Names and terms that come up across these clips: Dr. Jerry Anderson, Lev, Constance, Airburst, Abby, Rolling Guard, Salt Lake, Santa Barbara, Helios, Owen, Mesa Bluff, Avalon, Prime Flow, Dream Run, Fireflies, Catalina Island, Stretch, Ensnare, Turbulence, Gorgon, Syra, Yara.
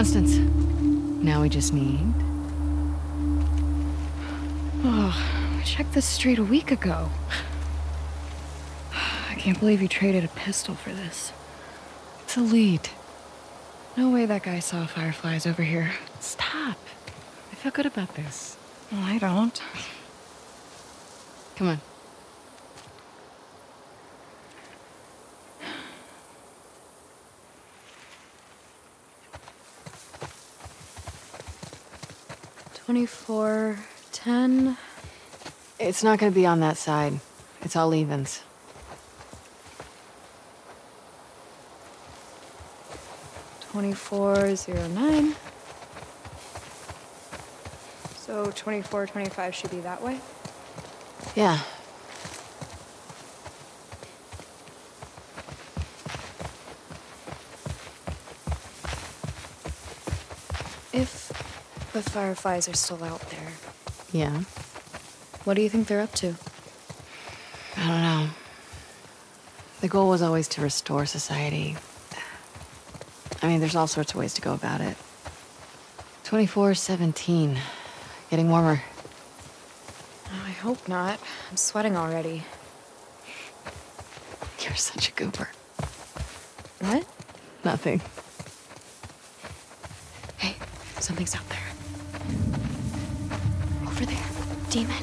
Constance. Now we just need... Oh, I checked this street a week ago. I can't believe you traded a pistol for this. It's a lead. No way that guy saw Fireflies over here. Stop. I feel good about this. Well, I don't. Come on. $24.10. It's not gonna be on that side. It's all evens. $24.09. So $24.25 should be that way? Yeah. If the Fireflies are still out there. Yeah. What do you think they're up to? I don't know. The goal was always to restore society. I mean, there's all sorts of ways to go about it. 24:17. Getting warmer. Oh, I hope not. I'm sweating already. You're such a goober. What? Nothing. Hey, something's out there. Over there. Demon.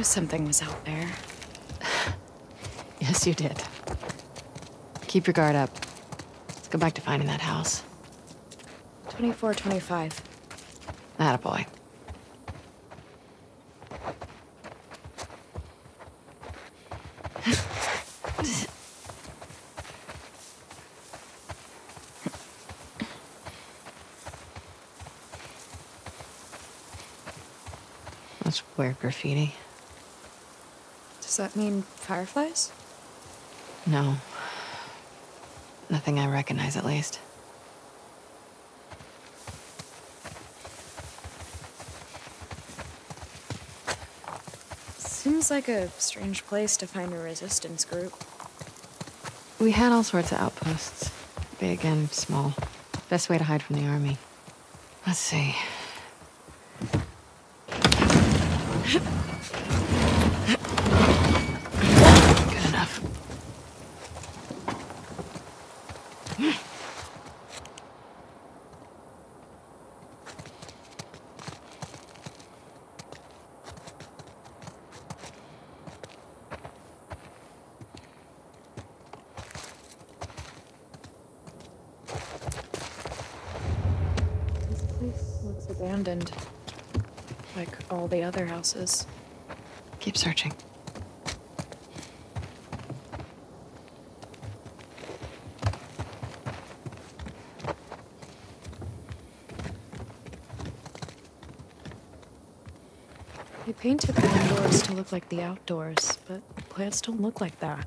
Something was out there. Yes, you did. Keep your guard up. Let's go back to finding that house. $24.25. Attaboy. That's weird graffiti. Does that mean Fireflies? No. Nothing I recognize, at least. Seems like a strange place to find a resistance group. We had all sorts of outposts. Big and small. Best way to hide from the army. Let's see. Good enough. This place looks abandoned. Like all the other houses. Keep searching. They painted the indoors to look like the outdoors, but plants don't look like that.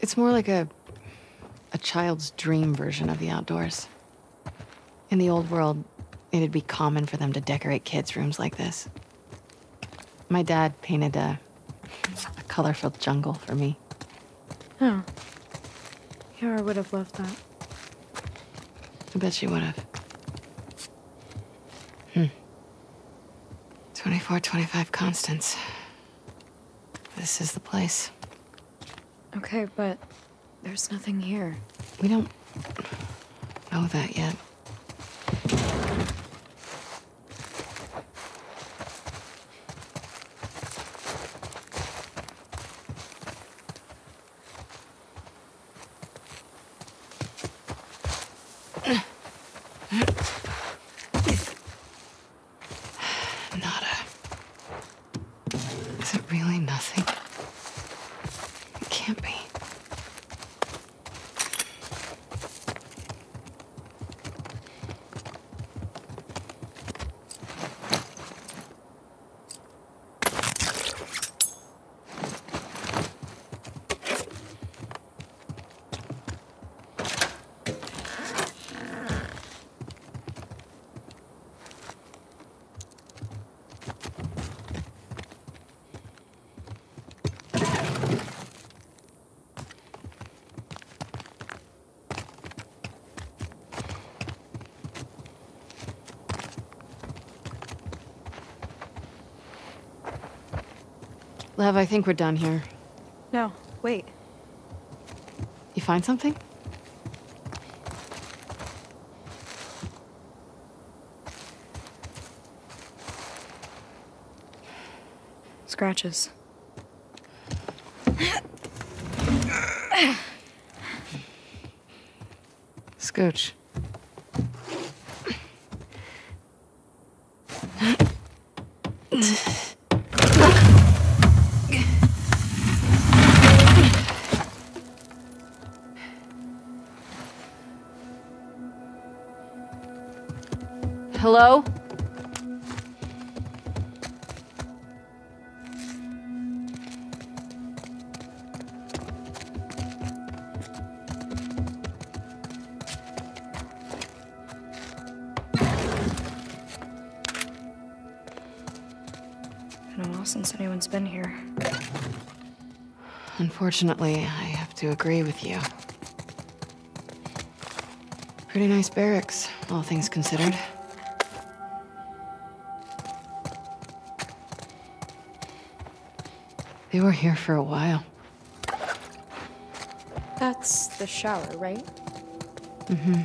It's more like a child's dream version of the outdoors. In the old world, it'd be common for them to decorate kids' rooms like this. My dad painted a colorful jungle for me. Oh. Yara would have loved that. I bet she would have. 2425 Constance. This is the place. Okay, but there's nothing here. We don't know that yet. Lev, I think we're done here. No, wait. You find something? Scratches. Scooch. Hello? Been a while since anyone's been here. Unfortunately, I have to agree with you. Pretty nice barracks, all things considered. They were here for a while. That's the shower, right? Mm-hmm.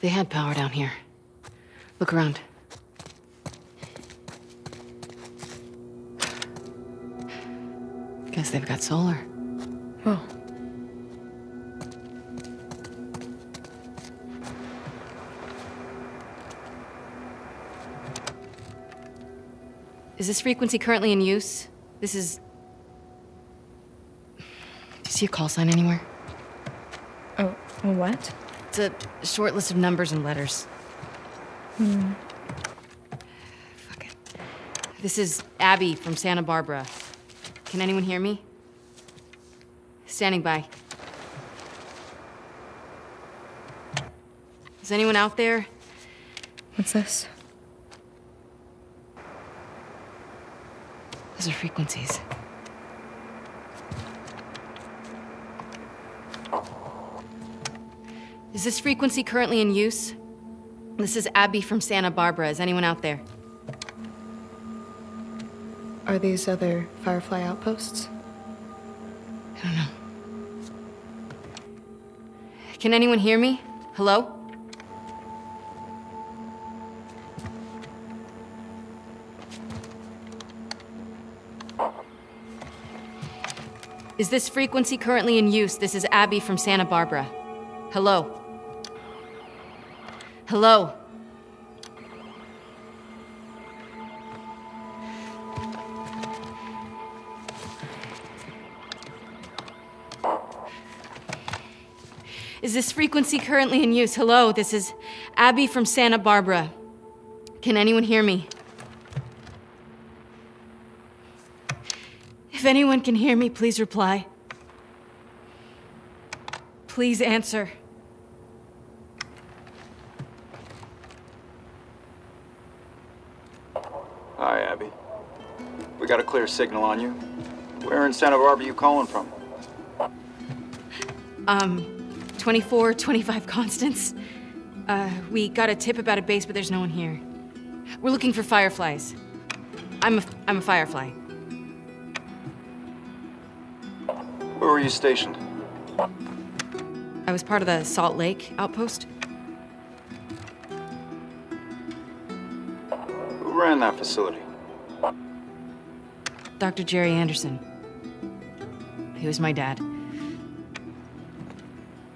They had power down here. Look around. Guess they've got solar. Oh. Is this frequency currently in use? This is... Do you see a call sign anywhere? Oh, a what? It's a short list of numbers and letters. Hmm. Fuck it. This is Abby from Santa Barbara. Can anyone hear me? Standing by. Is anyone out there? What's this? Those are frequencies. Is this frequency currently in use? This is Abby from Santa Barbara. Is anyone out there? Are these other Firefly outposts? I don't know. Can anyone hear me? Hello? Is this frequency currently in use? This is Abby from Santa Barbara. Hello? Hello? Is this frequency currently in use? Hello, this is Abby from Santa Barbara. Can anyone hear me? If anyone can hear me, please reply. Please answer. Hi, Abby. We got a clear signal on you. Where in Santa Barbara are you calling from? 2425 Constance. We got a tip about a base, but there's no one here. We're looking for Fireflies. I'm a Firefly. Where were you stationed? I was part of the Salt Lake outpost. Who ran that facility? Dr. Jerry Anderson. He was my dad.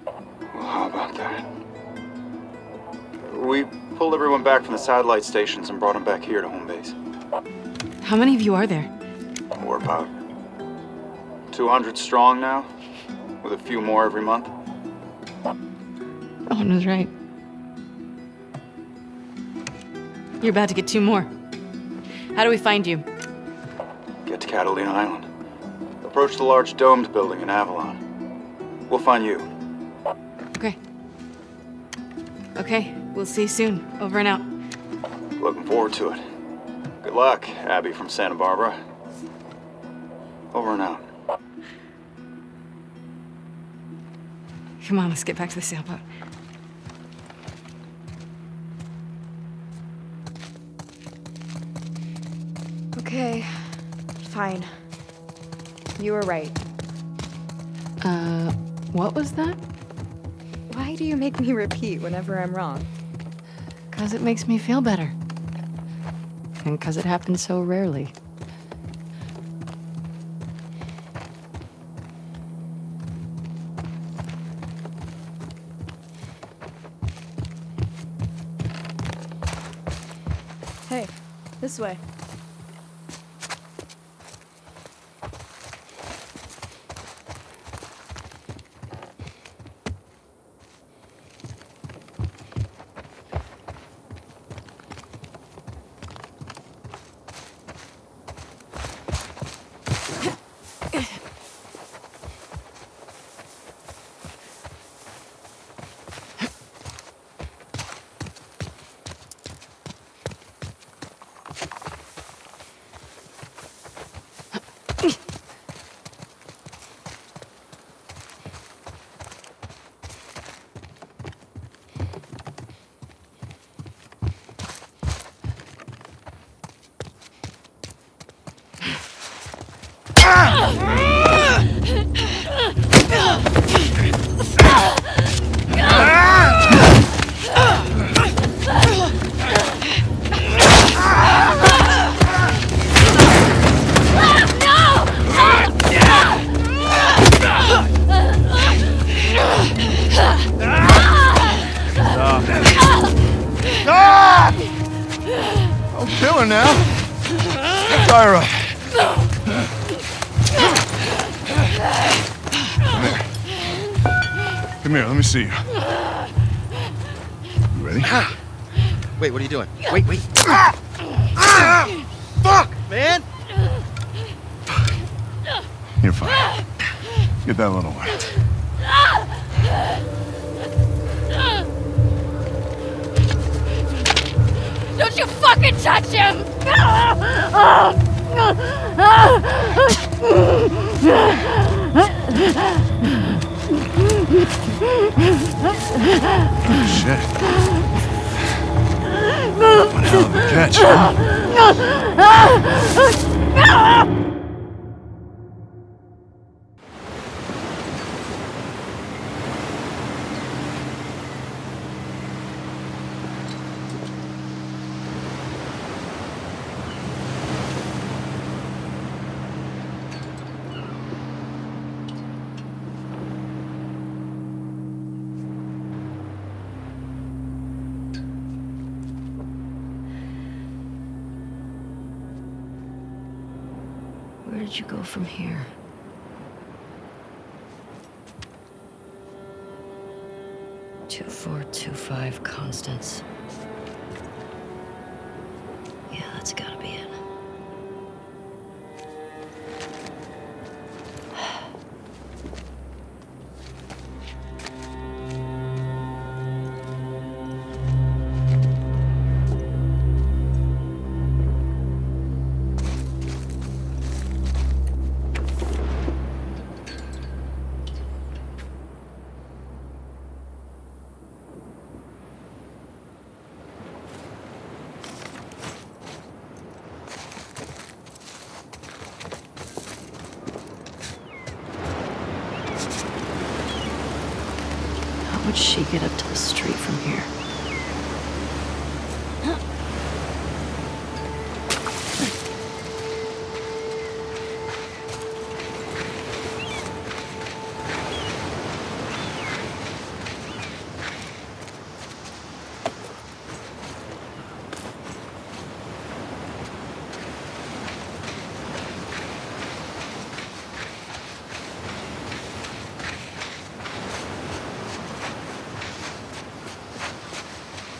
Well, how about that? We pulled everyone back from the satellite stations and brought them back here to home base. How many of you are there? We're about 200 strong now, with a few more every month. Owen was right. You're about to get two more. How do we find you? Get to Catalina Island. Approach the large domed building in Avalon. We'll find you. Okay. Okay, we'll see you soon. Over and out. Looking forward to it. Good luck, Abby from Santa Barbara. Over and out. Come on, let's get back to the sailboat. Okay, fine. You were right. What was that? Why do you make me repeat whenever I'm wrong? 'Cause it makes me feel better. And 'cause it happens so rarely. This way. Stop! I'm chilling now. Syra. Come here, let me see you. You ready? Wait, what are you doing? Wait. Fuck, man! You're fine. Get that little one. Don't you fucking touch him! Oh, shit. What a hell of a catch, huh? Where did you go from here? '2425 Constance. Yeah, that's gotta be it. How would she get up to the street from here?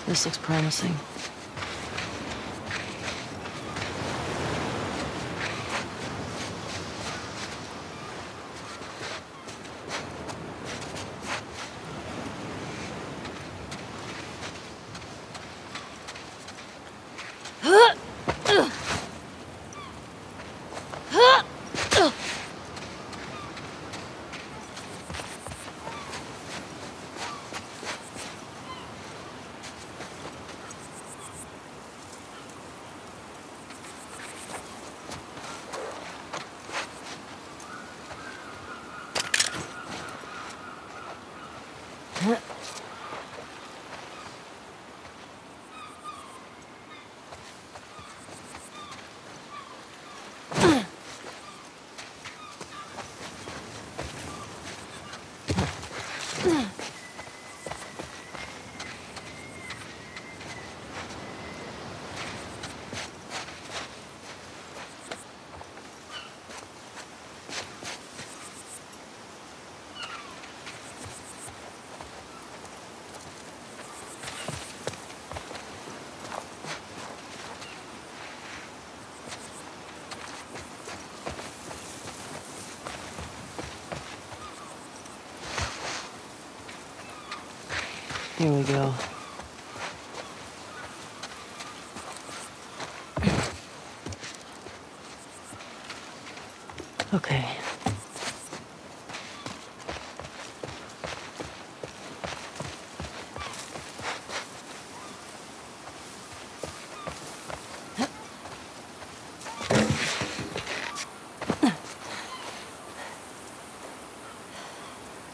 This looks promising. Here we go. Okay.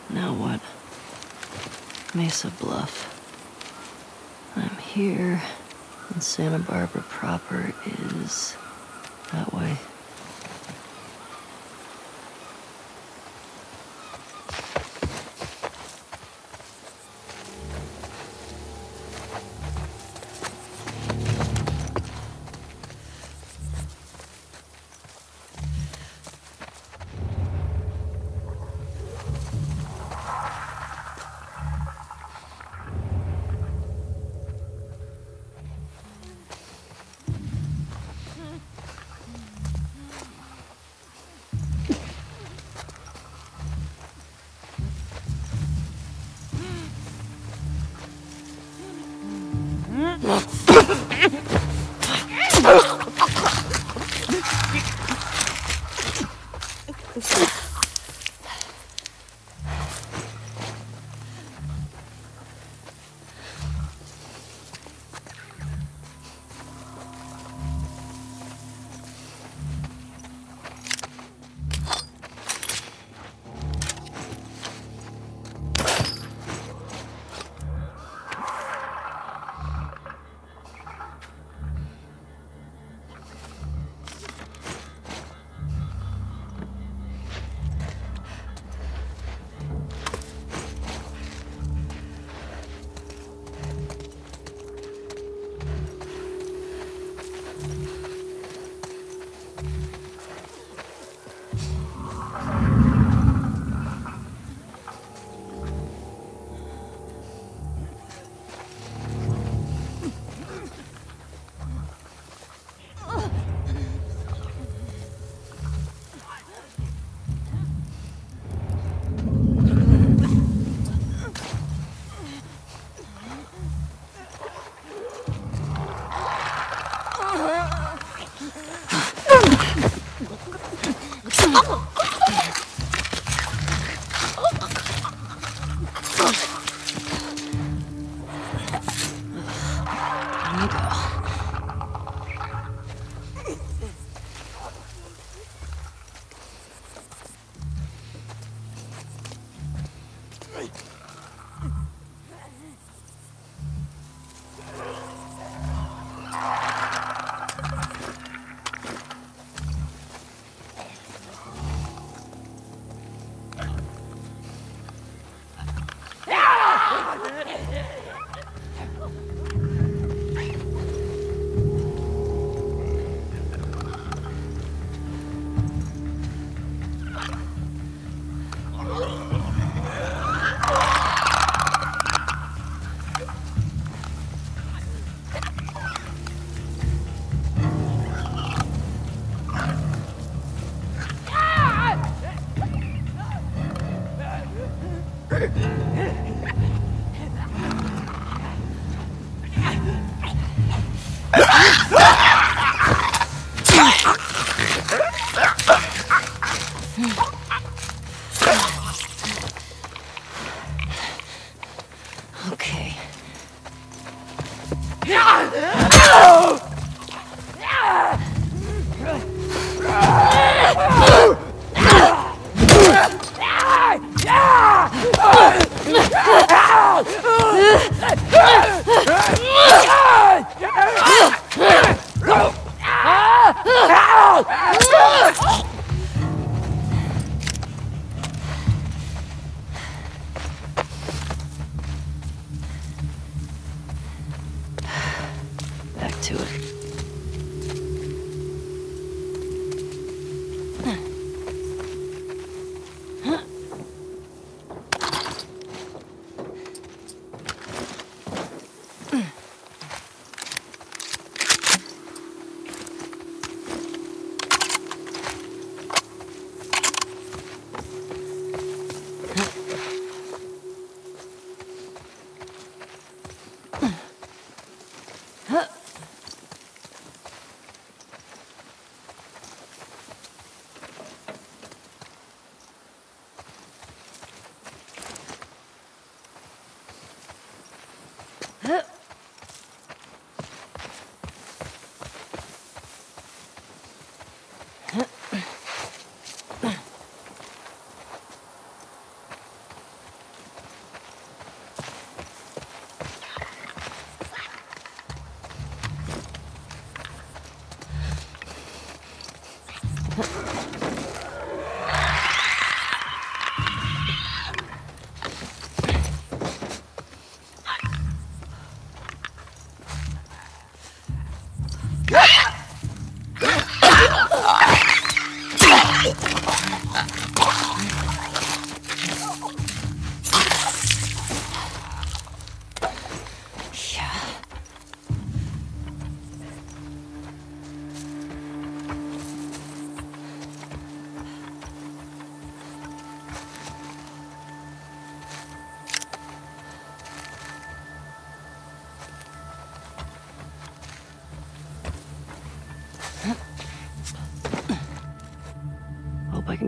Now what? Mesa Bluff. I'm here, and Santa Barbara proper is that way. you go.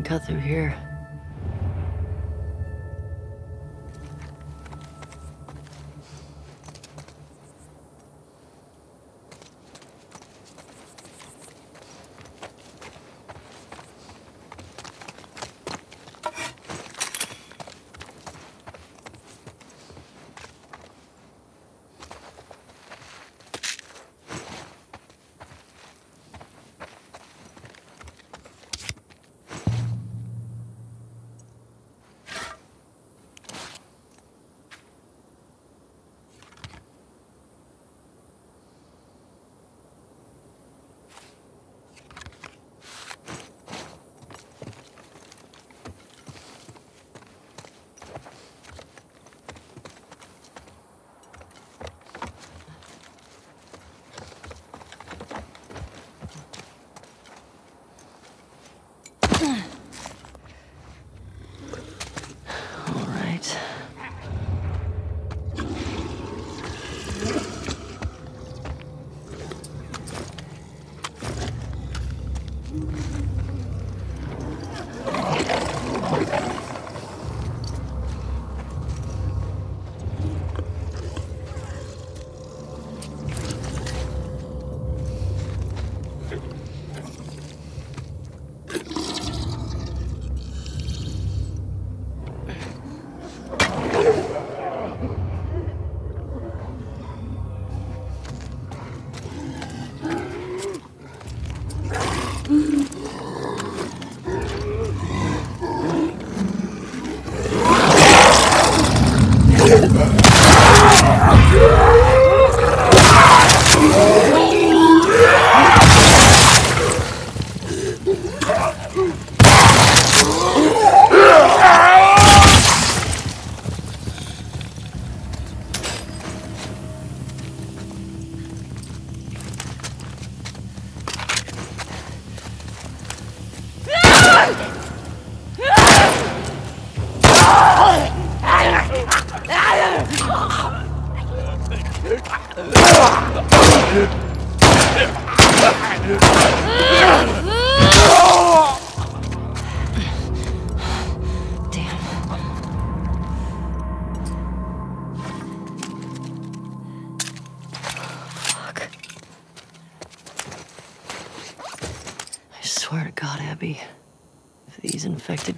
Cut through here.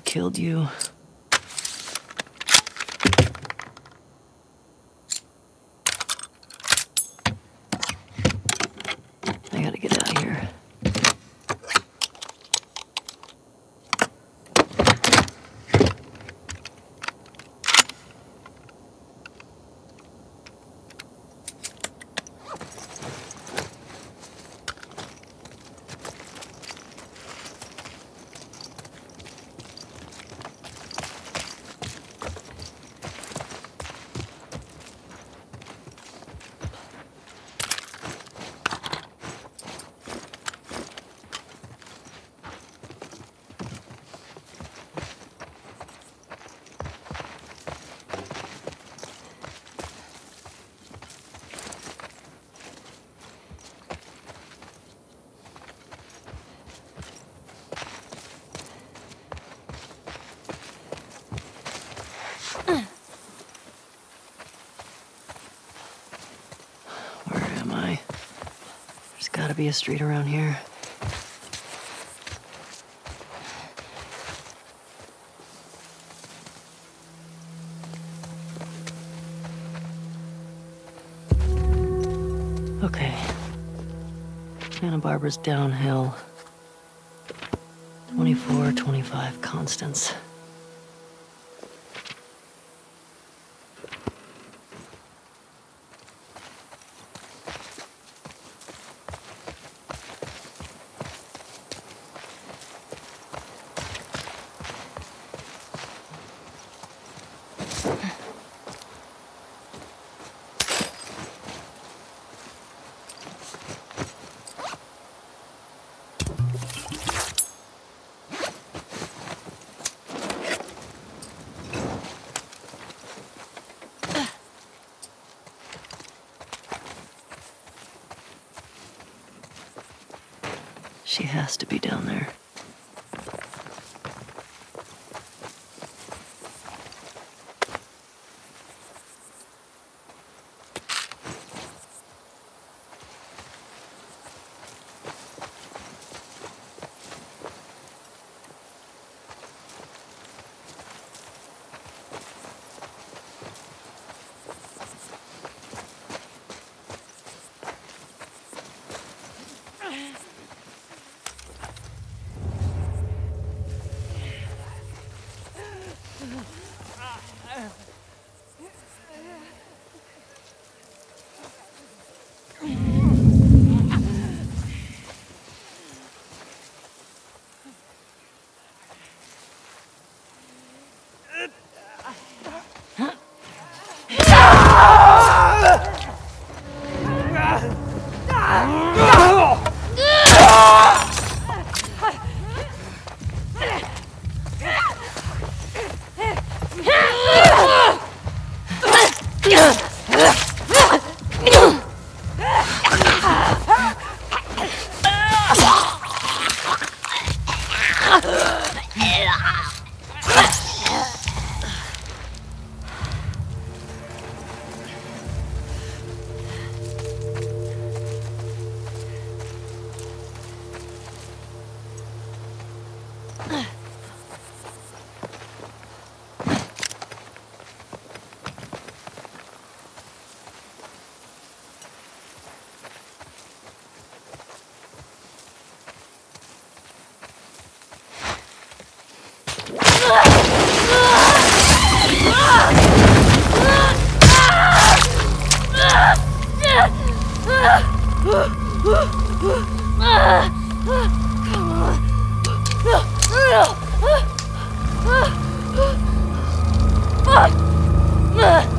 Killed you. I gotta get out of here. There's gotta be a street around here. Okay. Santa Barbara's downhill. 24, 25, Constance. She has to be down there. Come on. Fuck!